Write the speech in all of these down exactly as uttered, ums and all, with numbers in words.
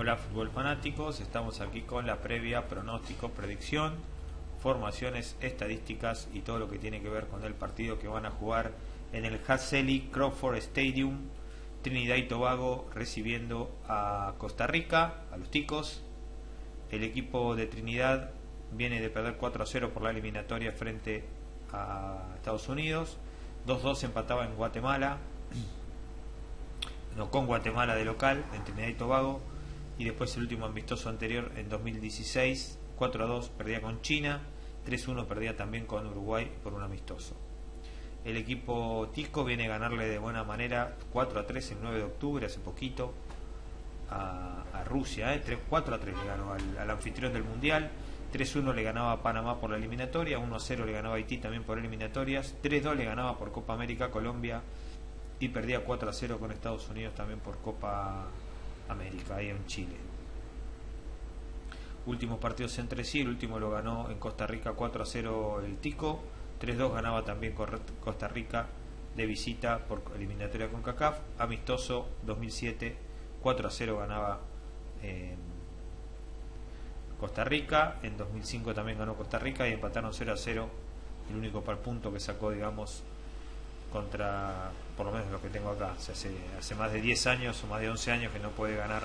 Hola Fútbol Fanáticos, estamos aquí con la previa, pronóstico, predicción, formaciones, estadísticas y todo lo que tiene que ver con el partido que van a jugar en el Hasely Crawford Stadium, Trinidad y Tobago recibiendo a Costa Rica, a los ticos. El equipo de Trinidad viene de perder cuatro a cero por la eliminatoria frente a Estados Unidos, dos dos empataba en Guatemala, no, con Guatemala de local, en Trinidad y Tobago. Y después el último amistoso anterior en dos mil dieciséis, cuatro a dos perdía con China, tres uno perdía también con Uruguay por un amistoso. El equipo tico viene a ganarle de buena manera cuatro a tres el nueve de octubre, hace poquito, a, a Rusia, ¿eh? cuatro a tres le ganó al, al anfitrión del Mundial, tres uno le ganaba a Panamá por la eliminatoria, uno a cero le ganaba a Haití también por eliminatorias, tres dos le ganaba por Copa América Colombia y perdía cuatro a cero con Estados Unidos también por Copa América, ahí en Chile. Últimos partidos entre sí, el último lo ganó en Costa Rica cuatro a cero el tico, tres dos ganaba también Costa Rica de visita por eliminatoria con CONCACAF, amistoso dos mil siete cuatro a cero ganaba eh, Costa Rica, en dos mil cinco también ganó Costa Rica y empataron cero a cero, el único par punto que sacó, digamos, contra, por lo menos lo que tengo acá, o sea, hace, hace más de diez años o más de once años que no puede ganar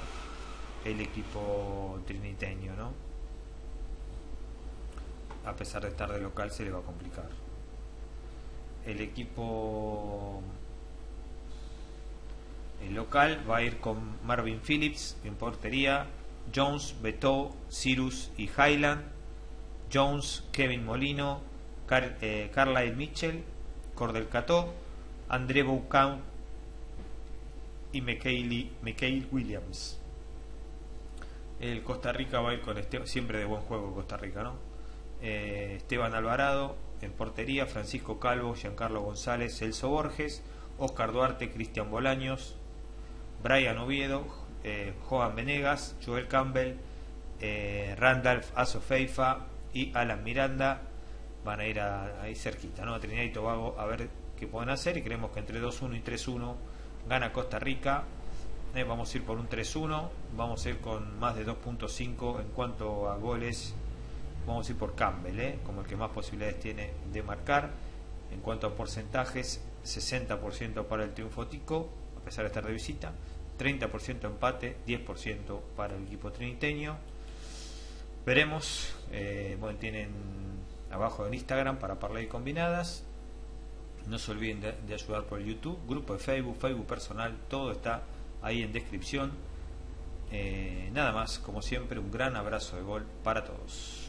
el equipo triniteño, ¿no? A pesar de estar de local se le va a complicar. El equipo el local va a ir con Marvin Phillips en portería, Jones, Beto, Cyrus y Highland Jones, Kevin Molino, Car eh, Carlyle Mitchell, Cordel Cató, André Boucán y Mikhail, Mikhail Williams. El Costa Rica va a ir con Esteban, siempre de buen juego Costa Rica, ¿no? Eh, Esteban Alvarado en portería, Francisco Calvo, Giancarlo González, Celso Borges, Oscar Duarte, Cristian Bolaños, Brian Oviedo, eh, Joan Venegas, Joel Campbell, eh, Randolph Asofeifa y Alan Miranda. Van a ir a, ahí cerquita, ¿no? A Trinidad y Tobago a ver qué pueden hacer, y creemos que entre dos uno y tres uno gana Costa Rica. Eh, vamos a ir por un tres uno, vamos a ir con más de dos punto cinco en cuanto a goles, vamos a ir por Campbell, ¿eh? como el que más posibilidades tiene de marcar. En cuanto a porcentajes, sesenta por ciento para el triunfo tico, a pesar de estar de visita, treinta por ciento empate, diez por ciento para el equipo triniteño. Veremos, eh, bueno, tienen abajo en Instagram para parlay combinadas. No se olviden de, de ayudar por YouTube, grupo de Facebook, Facebook personal, todo está ahí en descripción. Eh, nada más, como siempre, un gran abrazo de gol para todos.